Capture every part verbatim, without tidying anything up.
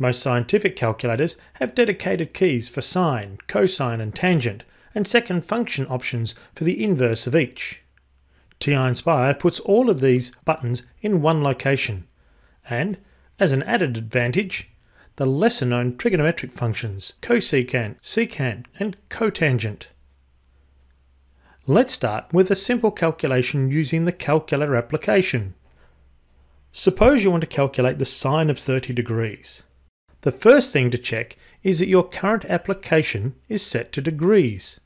Most scientific calculators have dedicated keys for sine, cosine and tangent, and second function options for the inverse of each. T I-Nspire puts all of these buttons in one location, and, as an added advantage, the lesser known trigonometric functions cosecant, secant and cotangent. Let's start with a simple calculation using the calculator application. Suppose you want to calculate the sine of thirty degrees. The first thing to check is that your current application is set to degrees.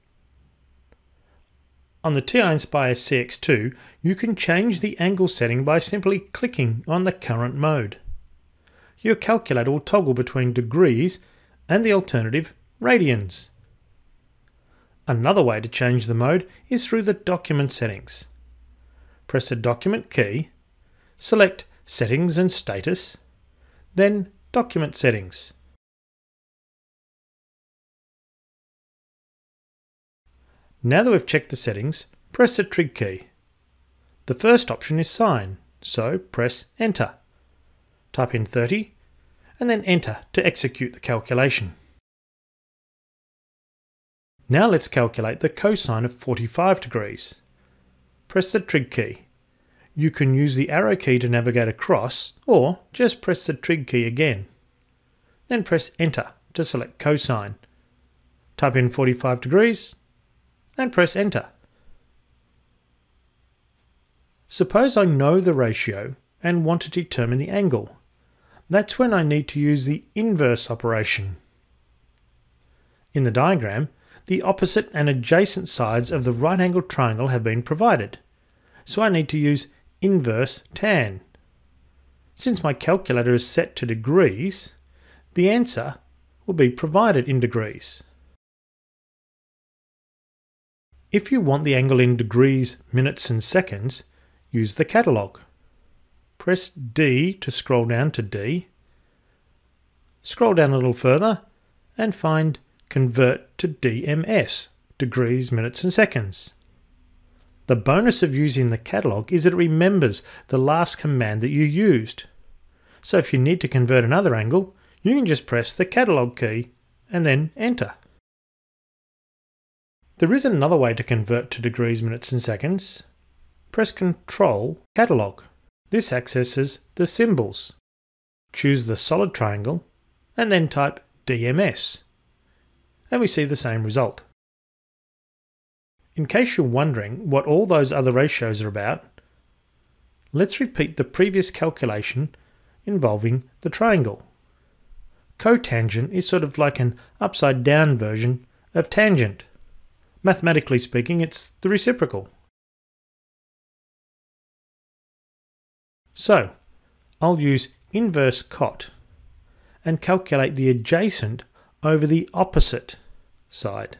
On the T I-Nspire C X two, you can change the angle setting by simply clicking on the current mode. Your calculator will toggle between degrees and the alternative radians. Another way to change the mode is through the document settings. Press the document key, select Settings and Status, then Document Settings. Now that we've checked the settings, press the trig key. The first option is sine, so press Enter. Type in thirty, and then Enter to execute the calculation. Now let's calculate the cosine of forty-five degrees. Press the trig key. You can use the arrow key to navigate across, or just press the trig key again. Then press Enter to select cosine. Type in forty-five degrees, and press Enter. Suppose I know the ratio and want to determine the angle. That's when I need to use the inverse operation. In the diagram, the opposite and adjacent sides of the right-angled triangle have been provided, so I need to use inverse tan. Since my calculator is set to degrees, the answer will be provided in degrees. If you want the angle in degrees, minutes and seconds, use the catalog. Press D to scroll down to D, scroll down a little further and find Convert to D M S, degrees, minutes and seconds. The bonus of using the catalog is that it remembers the last command that you used. So if you need to convert another angle, you can just press the catalog key and then Enter. There is another way to convert to degrees, minutes and seconds. Press Control Catalog. This accesses the symbols. Choose the solid triangle and then type D M S, and we see the same result. In case you're wondering what all those other ratios are about, let's repeat the previous calculation involving the triangle. Cotangent is sort of like an upside down version of tangent. Mathematically speaking, it's the reciprocal. So, I'll use inverse cot and calculate the adjacent over the opposite side.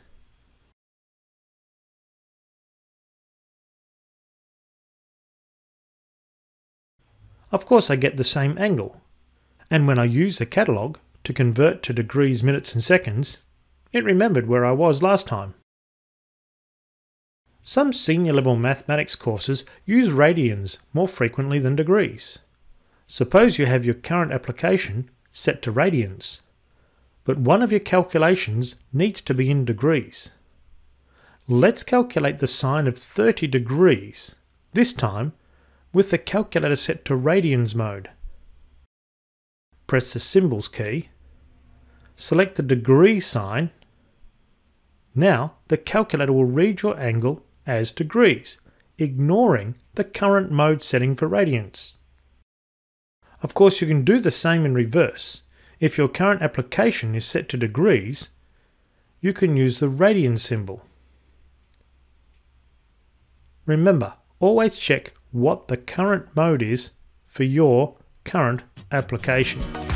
Of course I get the same angle, and when I use the catalog to convert to degrees, minutes and seconds, it remembered where I was last time. Some senior level mathematics courses use radians more frequently than degrees. Suppose you have your current application set to radians, but one of your calculations needs to be in degrees. Let's calculate the sine of thirty degrees, this time with the calculator set to radians mode. Press the symbols key, select the degree sign. Now the calculator will read your angle as degrees, ignoring the current mode setting for radians. Of course you can do the same in reverse. If your current application is set to degrees, you can use the radian symbol. Remember, always check what the current mode is for your current application.